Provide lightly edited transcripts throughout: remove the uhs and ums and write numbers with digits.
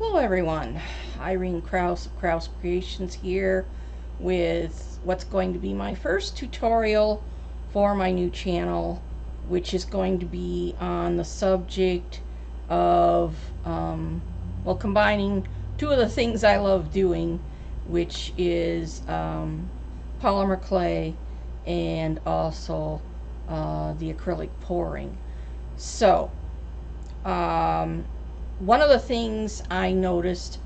Hello everyone, Irene Kraus of Kraus Creations here with what's going to be my first tutorial for my new channel, which is going to be on the subject of well, combining two of the things I love doing, which is polymer clay and also the acrylic pouring. So one of the things I noticed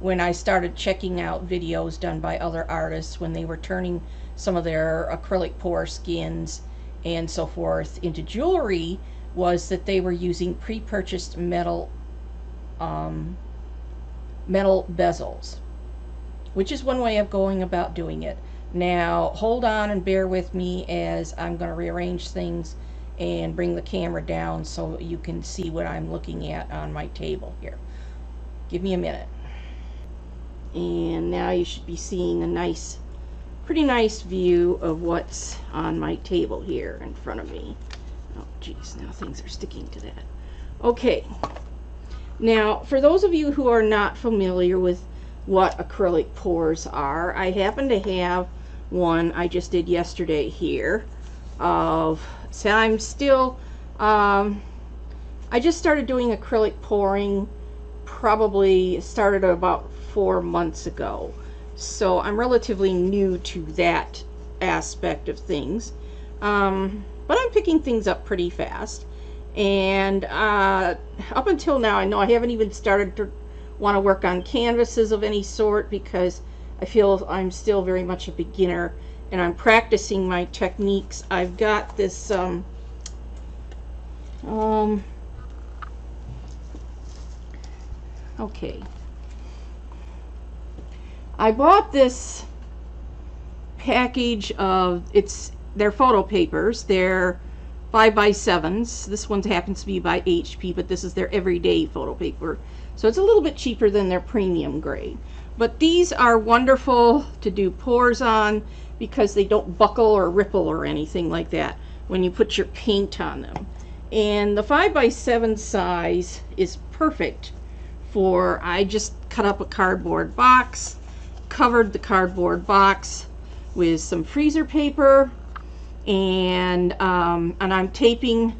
when I started checking out videos done by other artists when they were turning some of their acrylic pour skins and so forth into jewelry was that they were using pre-purchased metal bezels, which is one way of going about doing it. Now hold on and bear with me as I'm going to rearrange things and bring the camera down so you can see what I'm looking at on my table here. Give me a minute. And now you should be seeing a nice, pretty nice view of what's on my table here in front of me. Oh geez, now things are sticking to that. Okay, now for those of you who are not familiar with what acrylic pours are, I happen to have one I just did yesterday here of, so I'm still, I just started doing acrylic pouring, probably started about 4 months ago. So I'm relatively new to that aspect of things. But I'm picking things up pretty fast. And up until now, I know I haven't even started to want to work on canvases of any sort because I feel I'm still very much a beginner. And I'm practicing my techniques. I've got this okay, I bought this package of, they're photo papers, they're 5x7s. This one happens to be by HP, but this is their everyday photo paper, so it's a little bit cheaper than their premium grade. But these are wonderful to do pours on because they don't buckle or ripple or anything like that when you put your paint on them. And the 5x7 size is perfect for, I just cut up a cardboard box, covered the cardboard box with some freezer paper, and I'm taping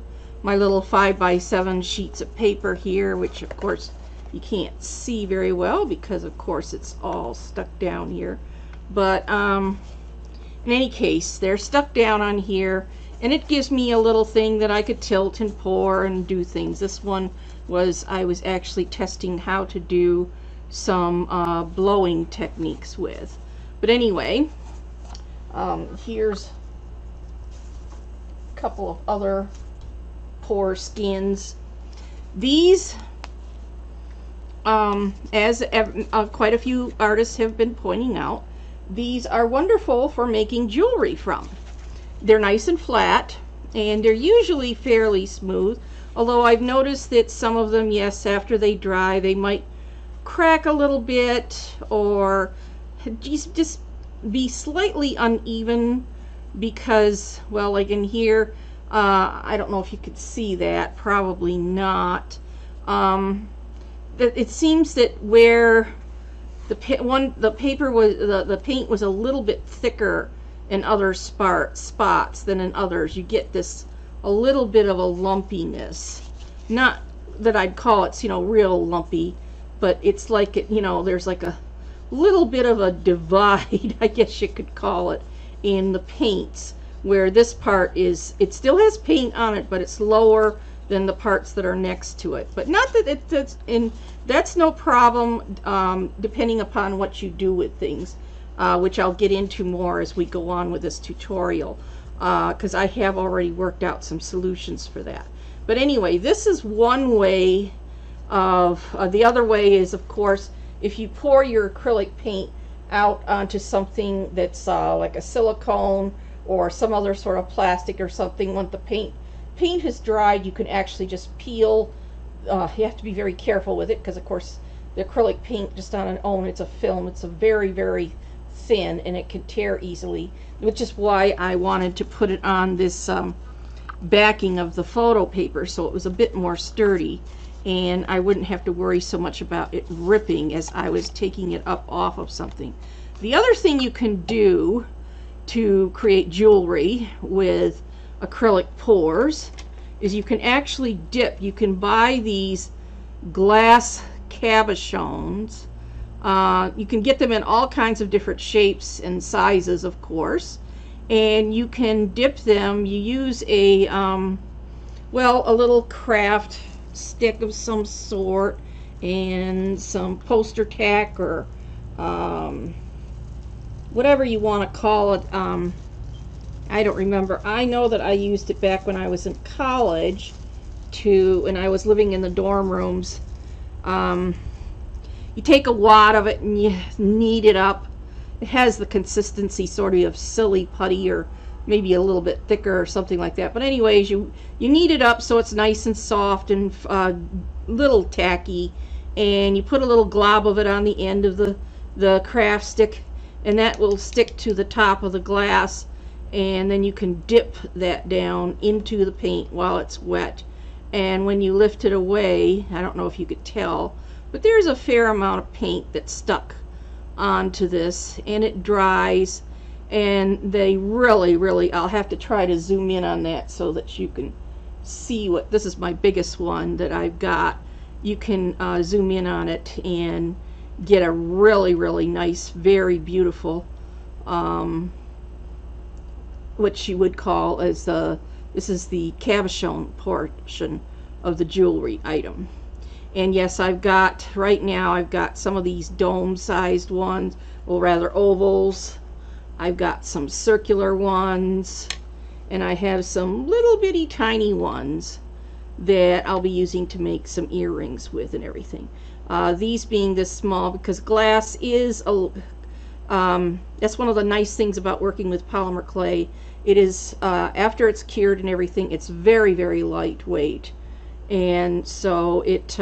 my little 5x7 sheets of paper here, which of course you can't see very well because of course it's all stuck down here, but in any case they're stuck down on here, and it gives me a little thing that I could tilt and pour and do things. This one was, I was actually testing how to do some blowing techniques with. But anyway, here's a couple of other pour skins. These as quite a few artists have been pointing out, these are wonderful for making jewelry from. They're nice and flat, and they're usually fairly smooth, although I've noticed that some of them, yes, after they dry, they might crack a little bit or just be slightly uneven because, well, like in here, I don't know if you could see that, probably not. It seems that where the paint was a little bit thicker in other spots than in others, you get this a little bit of a lumpiness. Not that I'd call it, you know, real lumpy, but it's like it, you know, there's like a little bit of a divide, I guess you could call it, in the paints, where this part is, it still has paint on it, but it's lower than the parts that are next to it. But not that it's in, that's no problem, depending upon what you do with things, which I'll get into more as we go on with this tutorial, because I have already worked out some solutions for that. But anyway, this is one way of, the other way is, of course, if you pour your acrylic paint out onto something that's like a silicone or some other sort of plastic or something, once the paint has dried, you can actually just peel. You have to be very careful with it because of course the acrylic paint just on its own, it's a film, it's a very, very thin, and it can tear easily, which is why I wanted to put it on this backing of the photo paper so it was a bit more sturdy. and I wouldn't have to worry so much about it ripping as I was taking it up off of something. The other thing you can do to create jewelry with acrylic pours is you can actually dip. You can buy these glass cabochons. You can get them in all kinds of different shapes and sizes, of course, and you can dip them. You use a a little craft stick of some sort and some poster tack or whatever you want to call it. I don't remember. I know that I used it back when I was in college and I was living in the dorm rooms. You take a wad of it and you knead it up. It has the consistency sort of silly putty, or maybe a little bit thicker or something like that. But anyways, you knead it up so it's nice and soft and little tacky, and you put a little glob of it on the end of the craft stick, and that will stick to the top of the glass. And then you can dip that down into the paint while it's wet, and when you lift it away, I don't know if you could tell, but there's a fair amount of paint that's stuck onto this, and it dries. And they really, I'll have to try to zoom in on that so that you can see what this is. My biggest one that I've got, you can zoom in on it and get a really nice, very beautiful what you would call as this is the cabochon portion of the jewelry item. And yes, I've got right now, I've got some of these dome sized ones, or rather ovals. I've got some circular ones, and I have some little bitty tiny ones that I'll be using to make some earrings with and everything. These being this small, because glass is a that's one of the nice things about working with polymer clay. It is, after it's cured and everything, it's very lightweight, and so it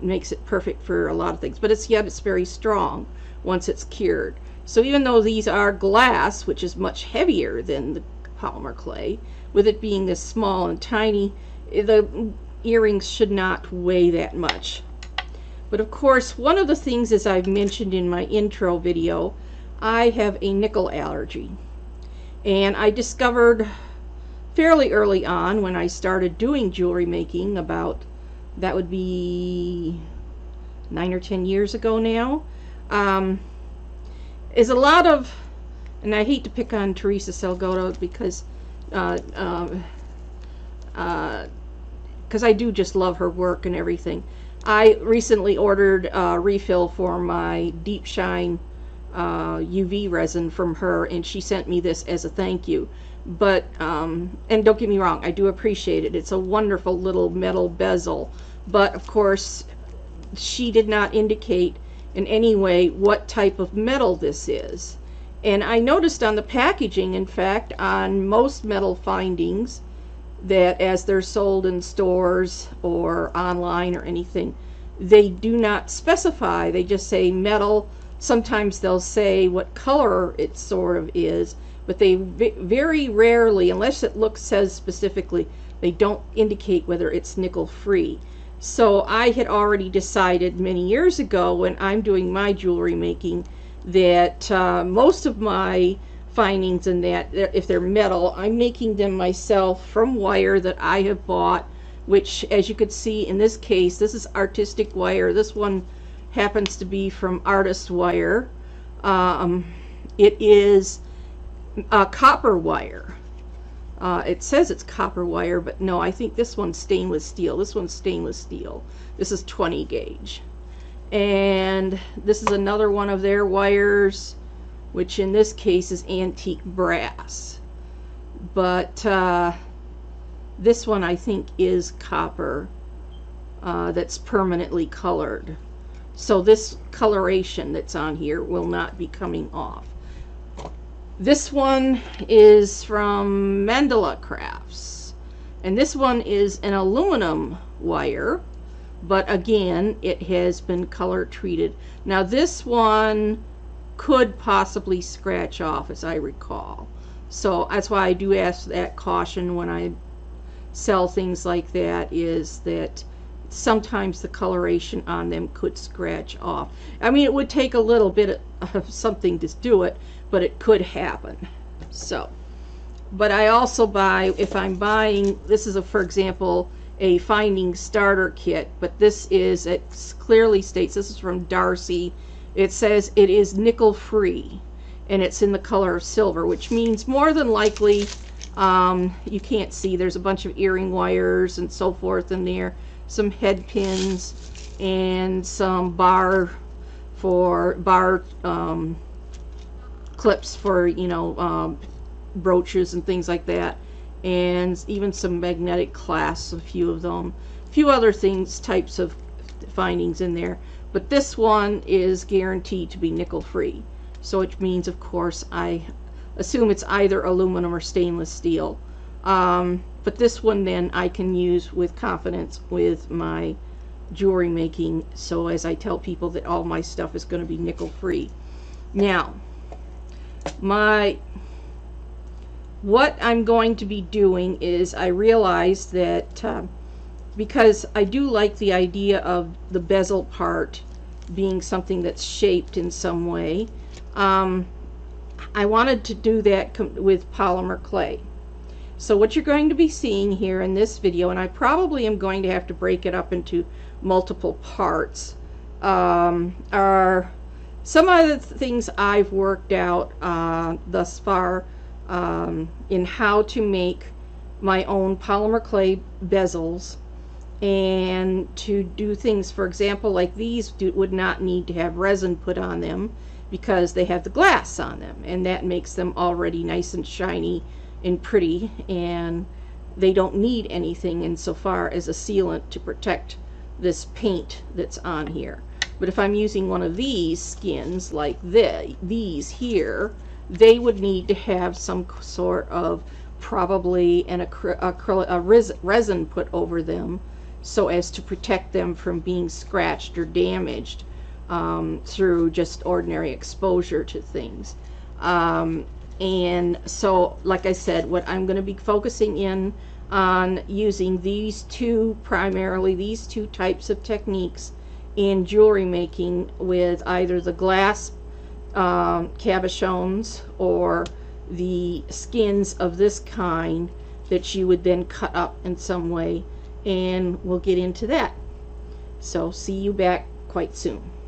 makes it perfect for a lot of things. But yet it's very strong once it's cured. So even though these are glass, which is much heavier than the polymer clay, with it being this small and tiny, the earrings should not weigh that much. But of course, one of the things, as I've mentioned in my intro video, I have a nickel allergy, and I discovered fairly early on when I started doing jewelry making, about, that would be 9 or 10 years ago now, is a lot of, and I hate to pick on Teresa Salgado because I do just love her work and everything. I recently ordered a refill for my Deep Shine UV resin from her, and she sent me this as a thank you. But and don't get me wrong, I do appreciate it. It's a wonderful little metal bezel, but of course she did not indicate in any way what type of metal this is. And I noticed on the packaging, in fact, on most metal findings, that as they're sold in stores or online or anything, they do not specify. They just say metal. Sometimes they'll say what color it sort of is, but they very rarely, unless it says specifically, they don't indicate whether it's nickel free. So I had already decided many years ago when I'm doing my jewelry making that most of my findings in that, if they're metal, I'm making them myself from wire that I have bought, which, as you could see in this case, this is artistic wire. This one happens to be from Artist Wire. It is copper wire. It says it's copper wire, but no, I think this one's stainless steel. This one's stainless steel. This is 20 gauge. And this is another one of their wires, which in this case is antique brass. But this one I think is copper that's permanently colored. So this coloration that's on here will not be coming off. This one is from Mandala Crafts, and this one is an aluminum wire, but again, it has been color treated. Now this one could possibly scratch off, as I recall, so that's why I do ask that caution when I sell things like that, is that sometimes the coloration on them could scratch off. I mean, it would take a little bit of something to do it, but it could happen. So, but I also buy, if I'm buying, this is a, for example, a finding starter kit, but this is, it clearly states, this is from Darcy. It says it is nickel free and it's in the color of silver, which means more than likely, you can't see, there's a bunch of earring wires and so forth in there, some head pins and some clips for, you know, brooches and things like that, and even some magnetic clasps, a few of them, a few other things, types of findings in there. But this one is guaranteed to be nickel free, so it means, of course, I assume it's either aluminum or stainless steel. But this one then I can use with confidence with my jewelry making, so as I tell people that all my stuff is going to be nickel free. Now, what I'm going to be doing is, I realized that because I do like the idea of the bezel part being something that's shaped in some way, I wanted to do that with polymer clay. So what you're going to be seeing here in this video, and I probably am going to have to break it up into multiple parts, are some of the things I've worked out thus far in how to make my own polymer clay bezels and to do things, for example, like these would not need to have resin put on them because they have the glass on them, and that makes them already nice and shiny and pretty, and they don't need anything insofar as a sealant to protect this paint that's on here. But if I'm using one of these skins like these here, they would need to have some sort of probably an resin put over them so as to protect them from being scratched or damaged through just ordinary exposure to things. And so, like I said, what I'm going to be focusing in on using these two, primarily these two types of techniques in jewelry making with either the glass cabochons or the skins of this kind that you would then cut up in some way, and we'll get into that. So see you back quite soon.